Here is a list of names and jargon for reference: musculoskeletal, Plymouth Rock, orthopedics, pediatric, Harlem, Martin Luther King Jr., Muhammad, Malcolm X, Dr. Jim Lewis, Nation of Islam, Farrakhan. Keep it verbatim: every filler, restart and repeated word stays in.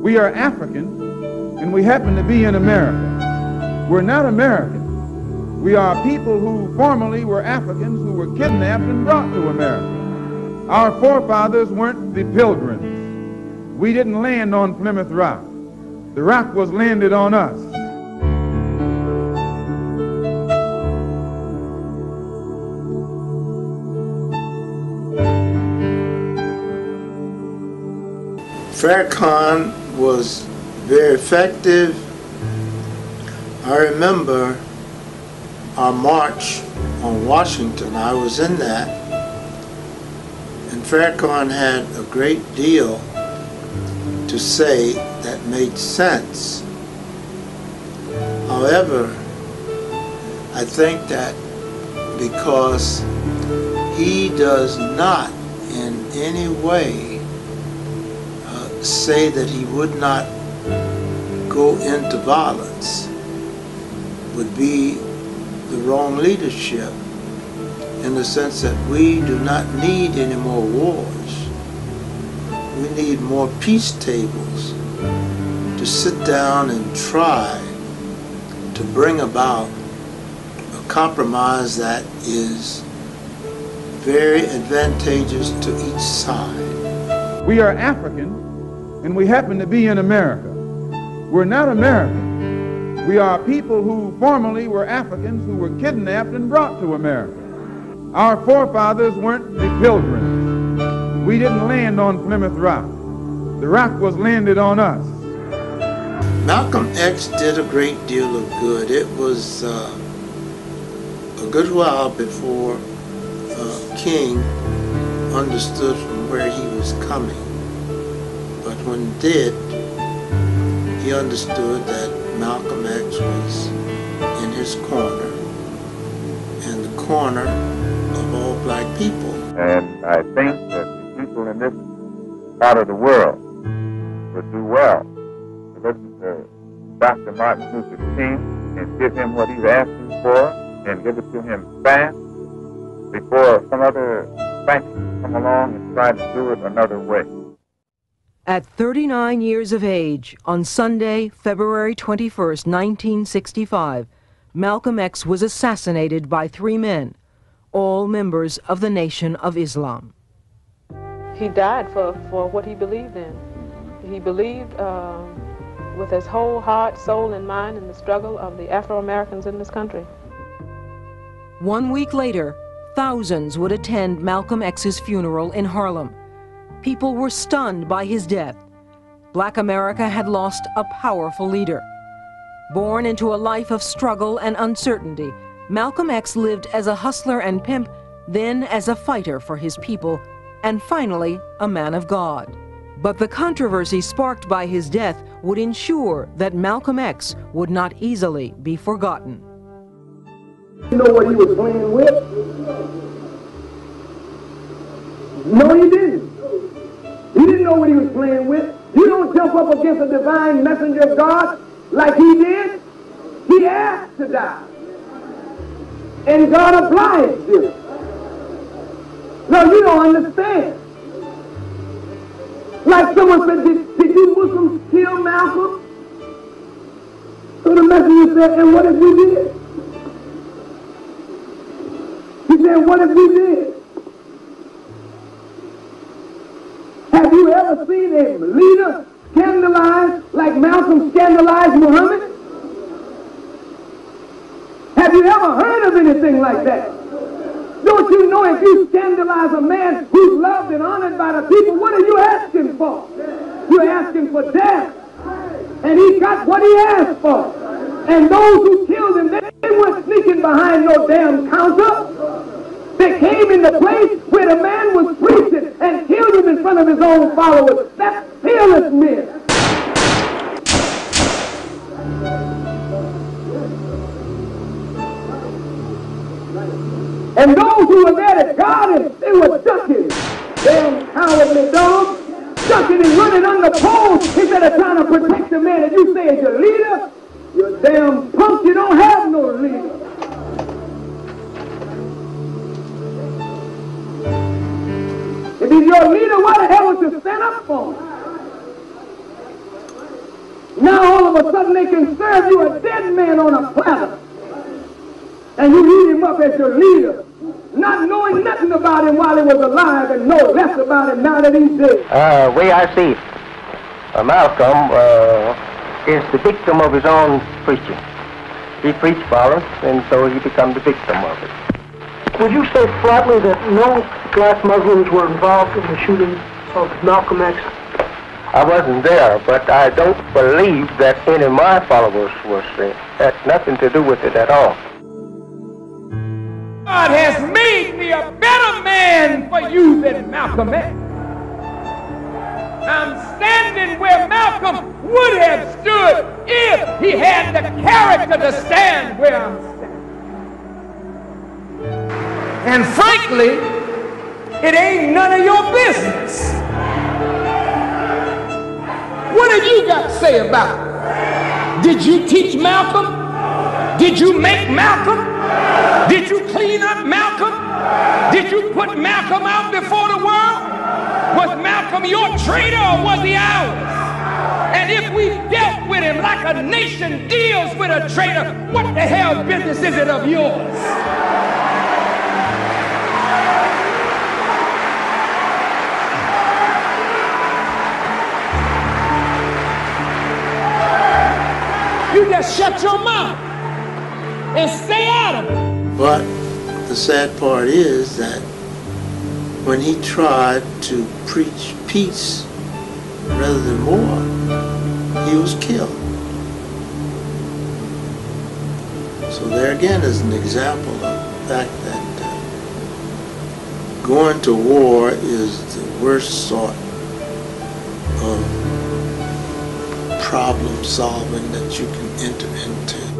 We are African, and we happen to be in America. We're not American. We are people who formerly were Africans who were kidnapped and brought to America. Our forefathers weren't the Pilgrims. We didn't land on Plymouth Rock. The rock was landed on us. Farrakhan was very effective. I remember our march on Washington. I was in that. And Farrakhan had a great deal to say that made sense. However, I think that because he does not in any way say that he would not go into violence would be the wrong leadership, in the sense that we do not need any more wars. We need more peace tables to sit down and try to bring about a compromise that is very advantageous to each side. We are African, and we happen to be in America. We're not American. We are people who formerly were Africans who were kidnapped and brought to America. Our forefathers weren't the Pilgrims. We didn't land on Plymouth Rock. The rock was landed on us. Malcolm X did a great deal of good. It was uh, a good while before uh, King understood from where he was coming. But when he did, he understood that Malcolm X was in his corner, and the corner of all black people. And I think that the people in this part of the world would do well to listen to Doctor Martin Luther King and give him what he's asking for, and give it to him fast, before some other faction come along and try to do it another way. At thirty-nine years of age, on Sunday, February twenty-first, nineteen sixty-five, Malcolm X was assassinated by three men, all members of the Nation of Islam. He died for, for what he believed in. He believed uh, with his whole heart, soul, and mind in the struggle of the Afro-Americans in this country. One week later, thousands would attend Malcolm X's funeral in Harlem. People were stunned by his death. Black America had lost a powerful leader. Born into a life of struggle and uncertainty, Malcolm X lived as a hustler and pimp, then as a fighter for his people, and finally, a man of God. But the controversy sparked by his death would ensure that Malcolm X would not easily be forgotten. You know what he was playing with? No, he didn't. He didn't know what he was playing with. You don't jump up against a divine messenger of God like he did. He asked to die. And God obliged him. No, you don't understand. Like someone said, did, did you Muslims kill Malcolm? So the messenger said, and what if we did? He said, what if we did? Have you ever seen a leader scandalized like Malcolm scandalized Muhammad? Have you ever heard of anything like that? Don't you know if you scandalize a man who's loved and honored by the people, what are you asking for? You're asking for death. And he got what he asked for. And those who killed him, they weren't sneaking behind no damn counter. They came in the place where the man was preaching and killed him in front of his own followers. That's fearless men. And those who were there to guard him, they were ducking. Damn cowardly dogs. Ducking and running under poles instead of trying to protect the man. And you say it's your leader? You're damn punk. You don't have no leader. If he's your leader, why the hell would you stand up for him? a sudden they can serve you a dead man on a platter. And you eat him up as your leader, not knowing nothing about him while he was alive and know less about him now that he's dead. Uh, way I see it, uh, Malcolm uh, is the victim of his own preaching. He preached violence, and so he became the victim of it. Would you say flatly that no black Muslims were involved in the shooting of Malcolm X? I wasn't there, but I don't believe that any of my followers were seen. Had nothing to do with it at all. God has made me a better man for you than Malcolm X. I'm standing where Malcolm would have stood if he had the character to stand where I'm standing. And frankly, it ain't none of your business. What have you got to say about it? Did you teach Malcolm? Did you make Malcolm? Did you clean up Malcolm? Did you put Malcolm out before the world? Was Malcolm your traitor or was he ours? And if we dealt with him like a nation deals with a traitor, what the hell business is it of yours? You just shut your mouth and stay out of it. But the sad part is that when he tried to preach peace rather than war, he was killed. So there again is an example of the fact that uh, going to war is the worst sort of problem solving that you can enter into.